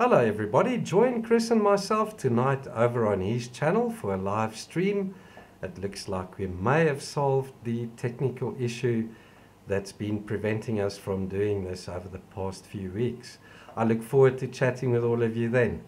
Hello everybody, join Chris and myself tonight over on his channel for a live stream. It looks like we may have solved the technical issue that's been preventing us from doing this over the past few weeks. I look forward to chatting with all of you then.